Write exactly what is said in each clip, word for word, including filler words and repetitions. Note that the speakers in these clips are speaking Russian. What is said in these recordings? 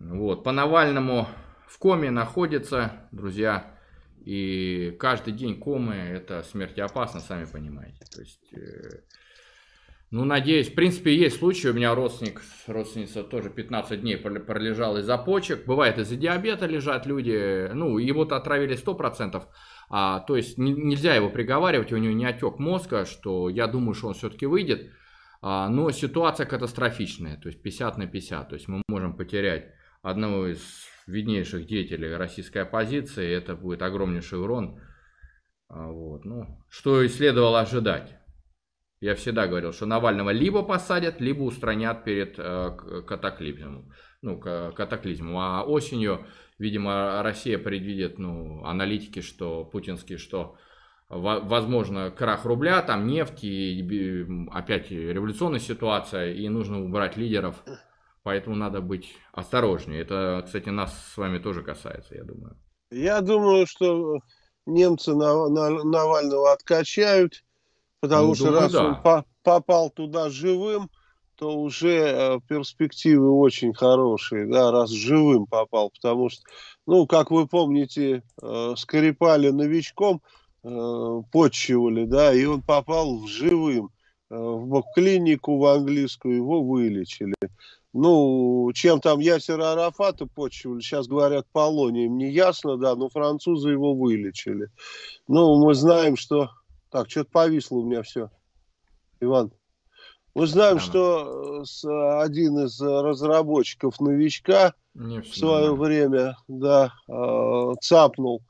Вот, по Навальному в коме находится, друзья, и каждый день комы — это смерти опасно, сами понимаете. То есть, э, ну, надеюсь, в принципе, есть случаи, у меня родственник, родственница тоже пятнадцать дней пролежала из-за почек, бывает из-за диабета лежат люди, ну, его-то отравили сто процентов, а, то есть нельзя его приговаривать, у него не отек мозга, что я думаю, что он все-таки выйдет, а, но ситуация катастрофичная, то есть пятьдесят на пятьдесят, то есть мы можем потерять одного из виднейших деятелей российской оппозиции, это будет огромнейший урон. Вот, ну, что и следовало ожидать. Я всегда говорил, что Навального либо посадят, либо устранят перед катаклизмом. Ну, катаклизмом. А осенью, видимо, Россия предвидит, ну, аналитики, что путинские, что возможно крах рубля, там нефть и опять революционная ситуация, и нужно убрать лидеров. Поэтому надо быть осторожнее. Это, кстати, нас с вами тоже касается, я думаю. Я думаю, что немцы Навального откачают, потому ну, что думаю, раз да. он по попал туда живым, то уже перспективы очень хорошие, да, раз живым попал. Потому что, ну, как вы помните, Скрипаля новичком подчивали, да, и он попал в живым. В клинику в английскую его вылечили. Ну, чем там Ясира Арафата почивали, сейчас говорят полоний, не ясно, да, но французы его вылечили. Ну, мы знаем, что... Так, что-то повисло у меня все, Иван. Мы знаем, да, что да. один из разработчиков новичка не в свое да. время, да, цапнул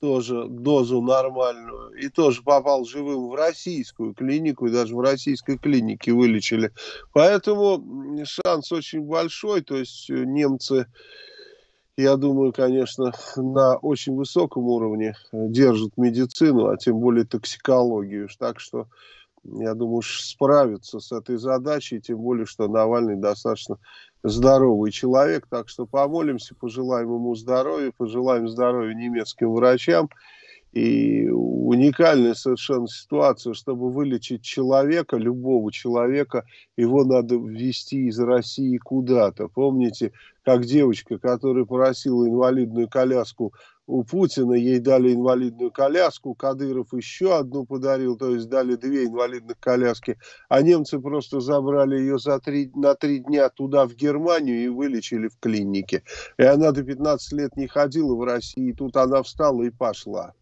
тоже дозу нормальную и тоже попал живым в российскую клинику, и даже в российской клинике вылечили. Поэтому шанс очень большой, то есть немцы, я думаю, конечно, на очень высоком уровне держат медицину, а тем более токсикологию, так что я думаю, справиться с этой задачей, тем более, что Навальный достаточно здоровый человек, так что помолимся, пожелаем ему здоровья, пожелаем здоровья немецким врачам. И уникальная совершенно ситуация, чтобы вылечить человека, любого человека, его надо ввести из России куда-то. Помните, как девочка, которая просила инвалидную коляску у Путина, ей дали инвалидную коляску, Кадыров еще одну подарил, то есть дали две инвалидных коляски, а немцы просто забрали ее за три, на три дня туда, в Германию, и вылечили в клинике. И она до пятнадцати лет не ходила в России, и тут она встала и пошла.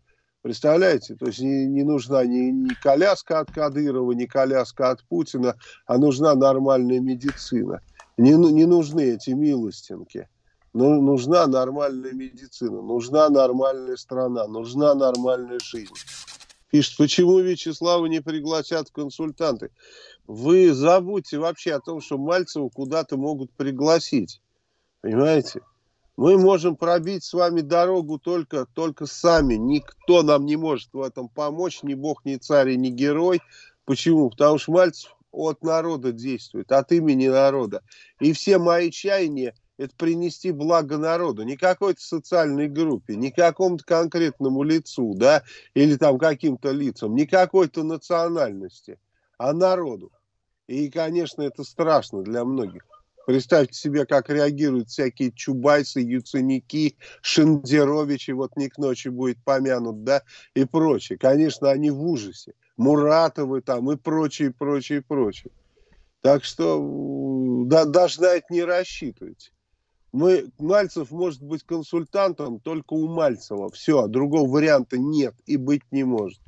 Представляете? То есть не, не нужна ни, ни коляска от Кадырова, ни коляска от Путина, а нужна нормальная медицина. Не, не нужны эти милостинки. Ну, нужна нормальная медицина, нужна нормальная страна, нужна нормальная жизнь. Пишет, почему Вячеслава не пригласят в консультанты? Вы забудьте вообще о том, что Мальцева куда-то могут пригласить. Понимаете? Мы можем пробить с вами дорогу только, только сами. Никто нам не может в этом помочь, ни бог, ни царь, ни герой. Почему? Потому что Мальцев от народа действует, от имени народа. И все мои чаяния — это принести благо народу, не какой-то социальной группе, не какому-то конкретному лицу, да, или там каким-то лицам, не какой-то национальности, а народу. И, конечно, это страшно для многих. Представьте себе, как реагируют всякие Чубайсы, Юценики, Шендеровичи, вот не к ночи будет помянут, да, и прочее. Конечно, они в ужасе. Муратовы там и прочее, прочее, прочее. Так что да, даже на это не рассчитывайте. Мы, Мальцев может быть консультантом только у Мальцева. Все, другого варианта нет и быть не может.